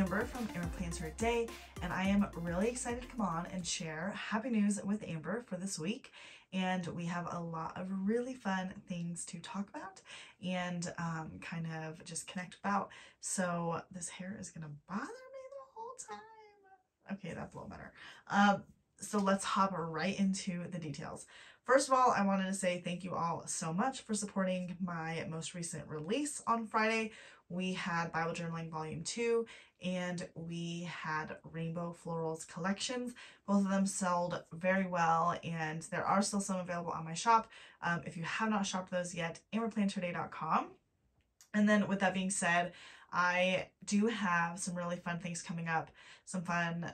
Amber from Amber Plans Her Day, and I am really excited to come on and share happy news with Amber for this week. And we have a lot of really fun things to talk about and kind of just connect about. So this hair is gonna bother me the whole time. Okay, that's a little better. So let's hop right into the details. First of all, I wanted to say thank you all so much for supporting my most recent release on Friday. We had Bible Journaling Volume 2 and we had Rainbow Florals Collections. Both of them sold very well and there are still some available on my shop. If you have not shopped those yet, amberplansherday.com. And then with that being said, I do have some really fun things coming up, some fun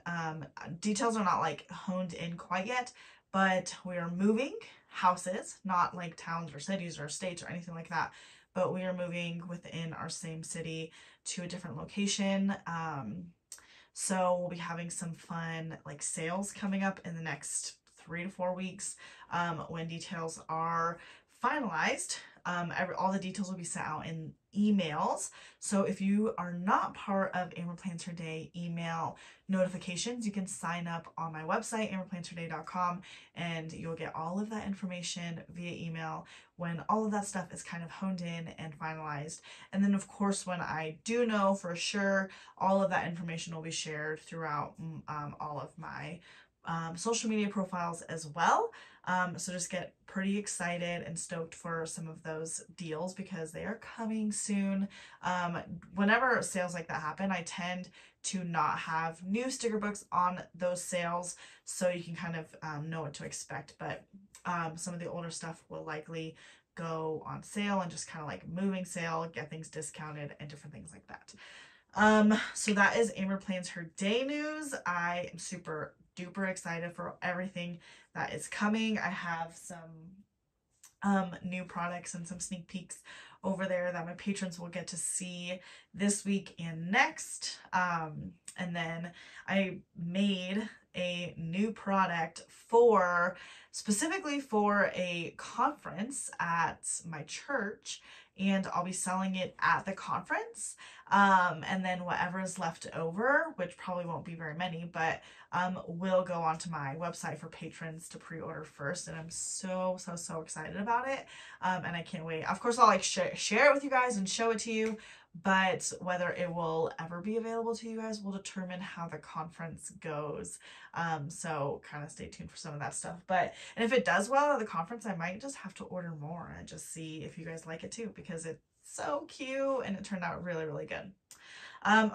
details are not like honed in quite yet, but we are moving houses, not like towns or cities or states or anything like that, but we are moving within our same city to a different location. So we'll be having some fun like sales coming up in the next 3 to 4 weeks when details are finalized. All the details will be sent out in emails. So if you are not part of Amber Plans Her Day email notifications, you can sign up on my website, amberplansherday.com, and you'll get all of that information via email when all of that stuff is kind of honed in and finalized. And then of course, when I do know for sure, all of that information will be shared throughout all of my social media profiles as well. So just get pretty excited and stoked for some of those deals because they are coming soon. Whenever sales like that happen, I tend to not have new sticker books on those sales, so you can kind of know what to expect, but some of the older stuff will likely go on sale and just kind of like moving sale, get things discounted and different things like that. So that is Amber Plans Her Day news. I am super duper excited for everything that is coming. I have some new products and some sneak peeks over there that my patrons will get to see this week and next. And then I made a new product specifically for a conference at my church, and I'll be selling it at the conference. And then whatever is left over, which probably won't be very many, but will go onto my website for patrons to pre-order first. And I'm so, so, so excited about it. And I can't wait. Of course, I'll like share it with you guys and show it to you, but whether it will ever be available to you guys will determine how the conference goes. So kind of stay tuned for some of that stuff. And if it does well at the conference, I might just have to order more and just see if you guys like it too, because it's so cute and it turned out really, really good.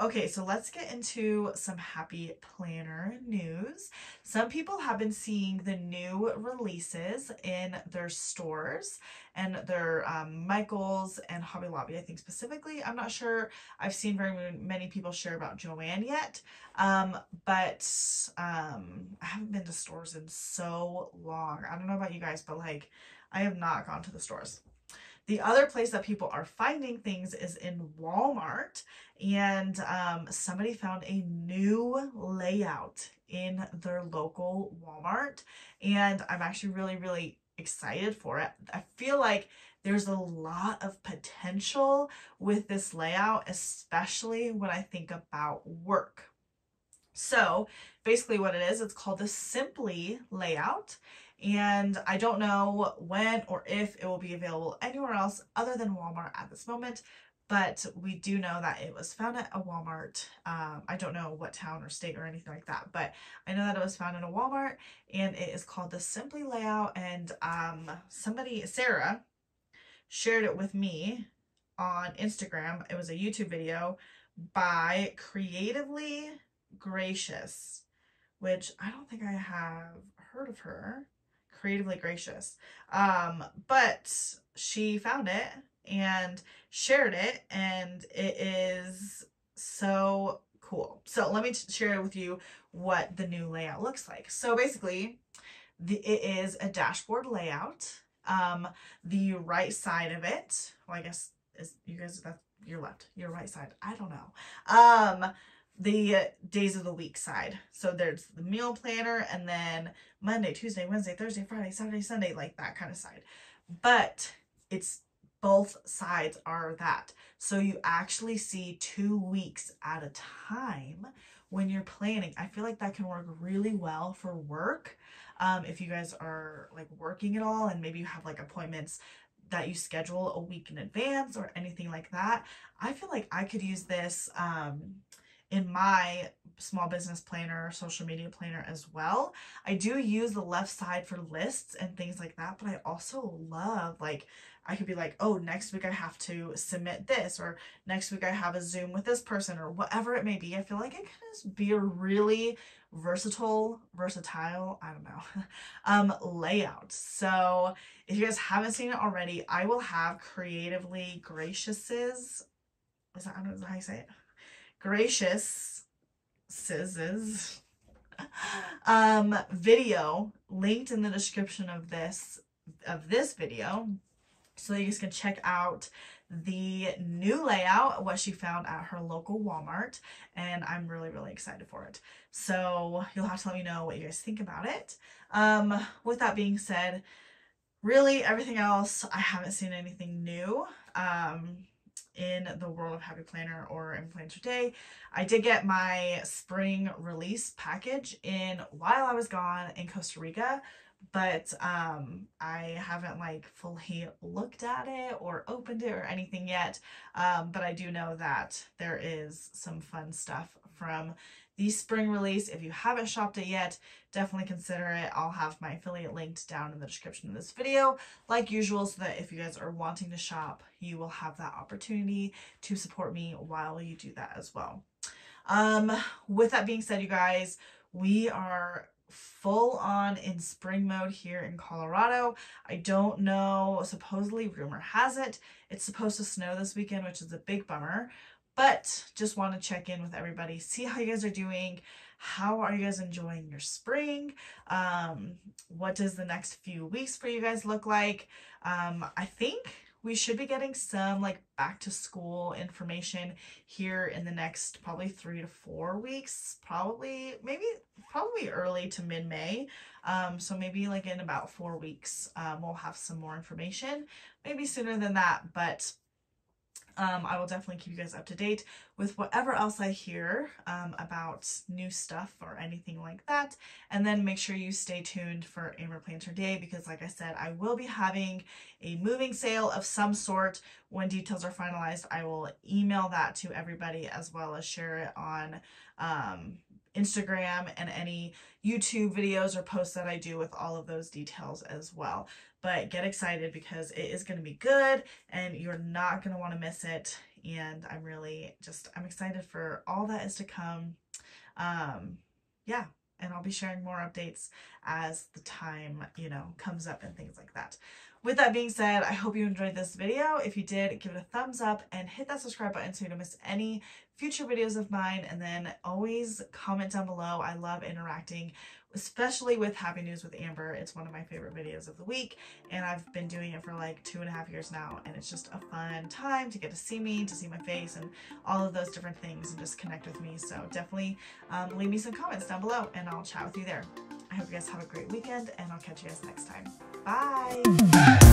Okay, so let's get into some Happy Planner news. Some people have been seeing the new releases in their stores and their Michaels and Hobby Lobby, I think specifically. I'm not sure. I've seen very many people share about Joanne yet, but I haven't been to stores in so long. I don't know about you guys, but like I have not gone to the stores. The other place that people are finding things is in Walmart, and somebody found a new layout in their local Walmart, and I'm actually really, really excited for it. I feel like there's a lot of potential with this layout, especially when I think about work. So basically what it is, it's called the Simply Layout. And I don't know when or if it will be available anywhere else other than Walmart at this moment, but we do know that it was found at a Walmart. I don't know what town or state or anything like that, but I know that it was found in a Walmart, and it is called the Simply Layout. And somebody, Sarah, shared it with me on Instagram. It was a YouTube video by Creatively Gracious, which I don't think I have heard of her. Creatively Gracious, but she found it and shared it, and it is so cool. So let me share with you what the new layout looks like. So basically, it is a dashboard layout. The right side of it, well, I guess is you guys, that's your left, your right side, I don't know. The days of the week side. So there's the meal planner, and then Monday, Tuesday, Wednesday, Thursday, Friday, Saturday, Sunday, like that kind of side. But it's both sides are that. So you actually see 2 weeks at a time when you're planning. I feel like that can work really well for work. If you guys are like working at all and maybe you have like appointments that you schedule a week in advance or anything like that, I feel like I could use this in my small business planner, social media planner as well. I do use the left side for lists and things like that, but I also love, like, I could be like, oh, next week I have to submit this, or next week I have a Zoom with this person, or whatever it may be. I feel like it can just be a really versatile, I don't know, layout. So if you guys haven't seen it already, I will have Creatively Gracious's, is that, I don't know how you say it, Gracious's video linked in the description of this video, so you guys can check out the new layout, what she found at her local Walmart, and I'm really excited for it. So you'll have to let me know what you guys think about it. With that being said, really everything else, I haven't seen anything new in the world of Happy Planner or in Plans Her Day. I did get my spring release package in while I was gone in Costa Rica, but I haven't like fully looked at it or opened it or anything yet, but I do know that there is some fun stuff from the spring release. If you haven't shopped it yet, definitely consider it. I'll have my affiliate linked down in the description of this video like usual, so that if you guys are wanting to shop, you will have that opportunity to support me while you do that as well. With that being said, you guys, we are full on in spring mode here in Colorado. I don't know, supposedly, rumor has it, it's supposed to snow this weekend, which is a big bummer, but just want to check in with everybody, see how you guys are doing. How are you guys enjoying your spring? What does the next few weeks for you guys look like? I think we should be getting some like back to school information here in the next probably 3 to 4 weeks, probably early to mid-May. So maybe like in about 4 weeks, we'll have some more information, maybe sooner than that, but I will definitely keep you guys up to date with whatever else I hear about new stuff or anything like that. And then make sure you stay tuned for Amber Plans Her Day, because like I said, I will be having a moving sale of some sort. When details are finalized, I will email that to everybody as well as share it on Instagram and any YouTube videos or posts that I do with all of those details as well. But get excited, because it is going to be good and you're not going to want to miss it. And I'm really just, I'm excited for all that is to come. Yeah. And I'll be sharing more updates as the time, you know, comes up and things like that. With that being said, I hope you enjoyed this video. If you did, give it a thumbs up and hit that subscribe button so you don't miss any future videos of mine. And then always comment down below. I love interacting, especially with Happy News with Amber. It's one of my favorite videos of the week, and I've been doing it for like 2.5 years now, and it's just a fun time to get to see me, to see my face and all of those different things, and just connect with me. So definitely leave me some comments down below and I'll chat with you there. I hope you guys have a great weekend, and I'll catch you guys next time. Bye.